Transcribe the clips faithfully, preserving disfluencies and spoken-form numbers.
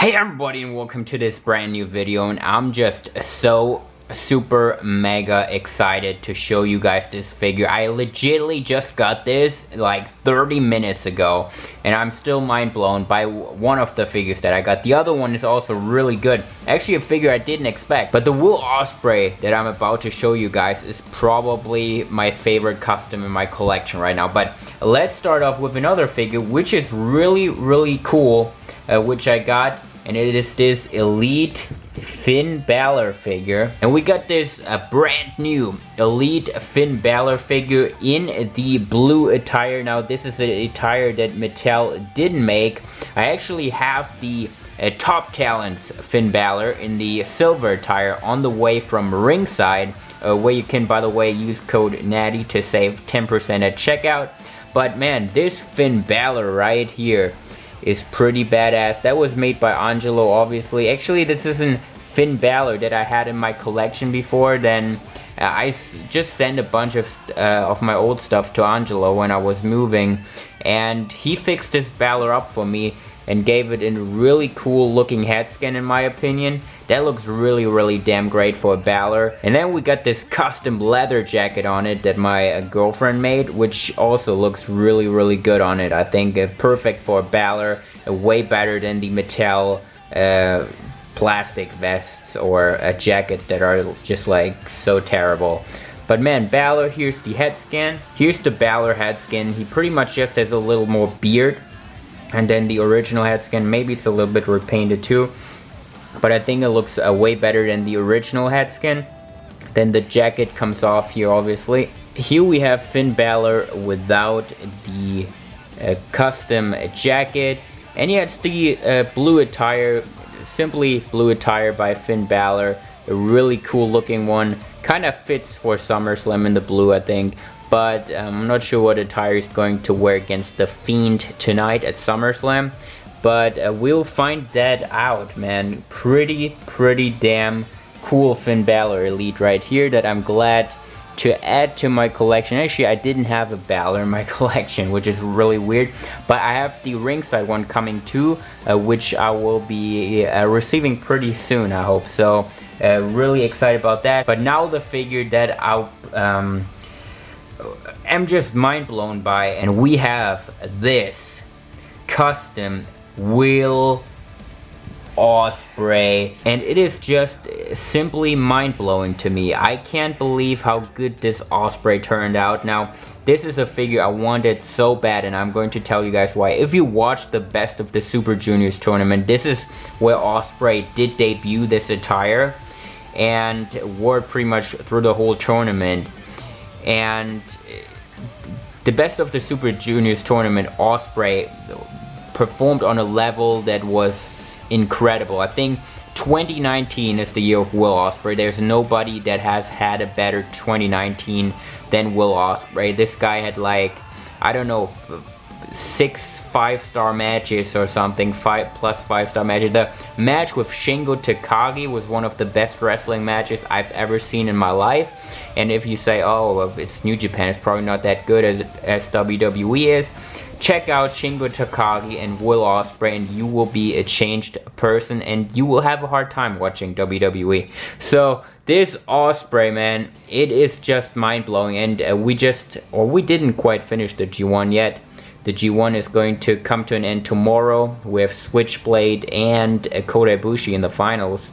Hey everybody, and welcome to this brand new video, and I'm just so super mega excited to show you guys this figure. I legitly just got this like thirty minutes ago, and I'm still mind blown by one of the figures that I got. The other one is also really good. Actually a figure I didn't expect, but the Will Ospreay that I'm about to show you guys is probably my favorite custom in my collection right now. But let's start off with another figure which is really really cool, uh, which I got, and it is this Elite Finn Balor figure. And we got this uh, brand new Elite Finn Balor figure in the blue attire. Now this is the attire that Mattel didn't make. I actually have the uh, Top Talents Finn Balor in the silver attire on the way from ringside, uh, where you can, by the way, use code Natty to save ten percent at checkout. But man, this Finn Balor right here is pretty badass. That was made by Angelo, obviously. Actually, this isn't Finn Balor that I had in my collection before. Then uh, I s just sent a bunch of uh, of my old stuff to Angelo when I was moving, and he fixed this Balor up for me and gave it a really cool looking head scan, in my opinion. That looks really, really damn great for a Balor. And then we got this custom leather jacket on it that my uh, girlfriend made, which also looks really, really good on it. I think uh, perfect for a Balor, uh, way better than the Mattel uh, plastic vests or uh, jackets that are just like so terrible. But man, Balor, here's the head scan. Here's the Balor head scan. He pretty much just has a little more beard, and then the original head scan, maybe it's a little bit repainted too, but I think it looks uh, way better than the original head skin. Then the jacket comes off here, obviously. Here we have Finn Balor without the uh, custom jacket, and he has the uh, blue attire, simply blue attire by Finn Balor, a really cool looking one. Kind of fits for SummerSlam in the blue, I think, but um, I'm not sure what attire he's going to wear against The Fiend tonight at SummerSlam. But uh, we'll find that out, man. Pretty, pretty damn cool Finn Balor Elite right here that I'm glad to add to my collection. Actually, I didn't have a Balor in my collection, which is really weird. But I have the ringside one coming too, uh, which I will be uh, receiving pretty soon, I hope. So, uh, really excited about that. But now the figure that I'll... Um, I'm just mind blown by, and we have this custom Will Ospreay, and it is just simply mind-blowing to me. I can't believe how good this Ospreay turned out. Now this is a figure I wanted so bad, and I'm going to tell you guys why. If you watched the Best of the Super Juniors tournament, this is where Ospreay did debut this attire and wore it pretty much through the whole tournament. And the Best of the Super Juniors tournament, Ospreay performed on a level that was incredible. I think twenty nineteen is the year of Will Ospreay. There's nobody that has had a better twenty nineteen than Will Ospreay. This guy had like, I don't know, six five-star matches or something, five plus five-star matches. The match with Shingo Takagi was one of the best wrestling matches I've ever seen in my life. And if you say, oh, well, it's New Japan, it's probably not that good as, as W W E is. Check out Shingo Takagi and Will Ospreay, and you will be a changed person, and you will have a hard time watching W W E. So this Ospreay, man, it is just mind-blowing. And uh, we just, or we didn't quite finish the G one yet. The G one is going to come to an end tomorrow with Switchblade and uh, Kota Ibushi in the finals.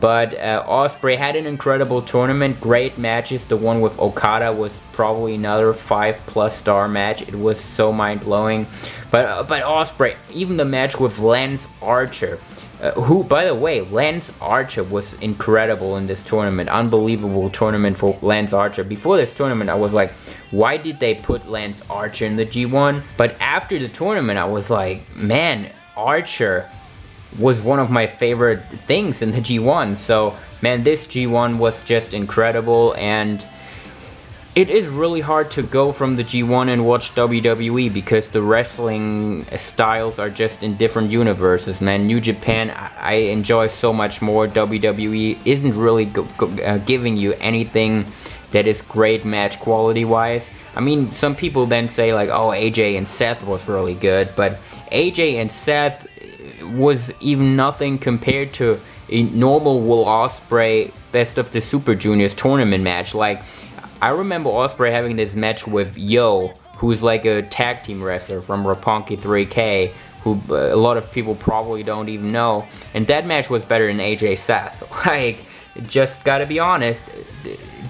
But uh, Ospreay had an incredible tournament, great matches. The one with Okada was probably another five plus star match. It was so mind-blowing. But, uh, but Ospreay, even the match with Lance Archer, uh, who, by the way, Lance Archer was incredible in this tournament. Unbelievable tournament for Lance Archer. Before this tournament, I was like, why did they put Lance Archer in the G one? But after the tournament, I was like, man, Archer was one of my favorite things in the G one. So man, this G one was just incredible, and it is really hard to go from the G one and watch W W E because the wrestling styles are just in different universes, man. New Japan I enjoy so much more. W W E isn't really go go uh, giving you anything that is great match quality wise. I mean, some people then say like, oh, A J and Seth was really good, but A J and Seth was even nothing compared to a normal Will Ospreay Best of the Super Juniors tournament match. Like, I remember Ospreay having this match with Yo, who's like a tag team wrestler from Roppongi three K, who a lot of people probably don't even know, and that match was better than A J Seth. Like, just gotta be honest,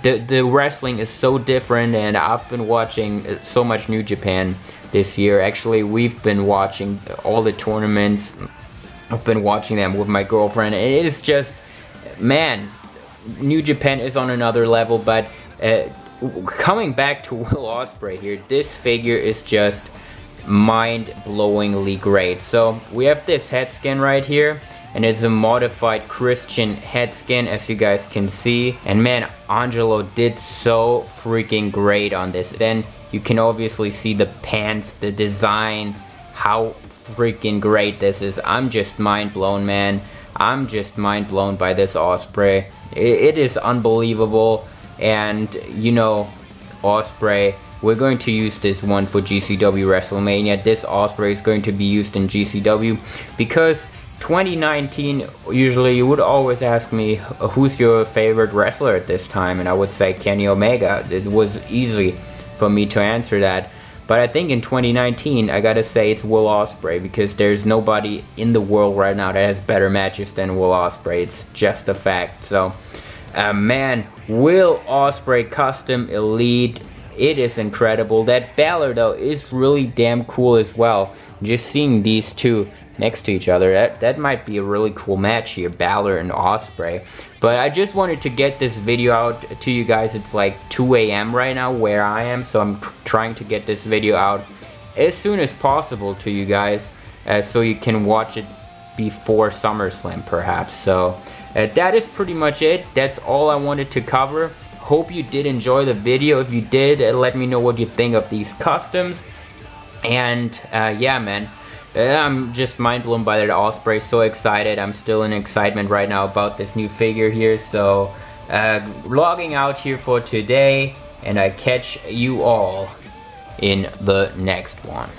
the, the wrestling is so different, and I've been watching so much New Japan this year. Actually, we've been watching all the tournaments. I've been watching them with my girlfriend. It is just, man, New Japan is on another level, but uh, coming back to Will Ospreay here, this figure is just mind-blowingly great. So we have this head skin right here, and it's a modified Christian head skin, as you guys can see. And man, Angelo did so freaking great on this. Then you can obviously see the pants, the design, how freaking great this is. I'm just mind blown, man. I'm just mind blown by this Ospreay. It, it is unbelievable. And you know, Ospreay, we're going to use this one for G C W WrestleMania. This Ospreay is going to be used in G C W, because twenty nineteen, usually you would always ask me, who's your favorite wrestler at this time? And I would say Kenny Omega. It was easy for me to answer that. But I think in twenty nineteen, I gotta say it's Will Ospreay, because there's nobody in the world right now that has better matches than Will Ospreay. It's just a fact. So, uh, man, Will Ospreay Custom Elite, it is incredible. That Balor, though, is really damn cool as well. Just seeing these two next to each other, that, that might be a really cool match here, Balor and Ospreay. But I just wanted to get this video out to you guys. It's like two A M right now where I am, so I'm trying to get this video out as soon as possible to you guys, uh, so you can watch it before SummerSlam perhaps. So uh, that is pretty much it. That's all I wanted to cover. Hope you did enjoy the video. If you did, uh, let me know what you think of these customs. And uh, yeah, man, I'm just mind blown by that Ospreay. So excited. I'm still in excitement right now about this new figure here. So uh, logging out here for today, and I catch you all in the next one.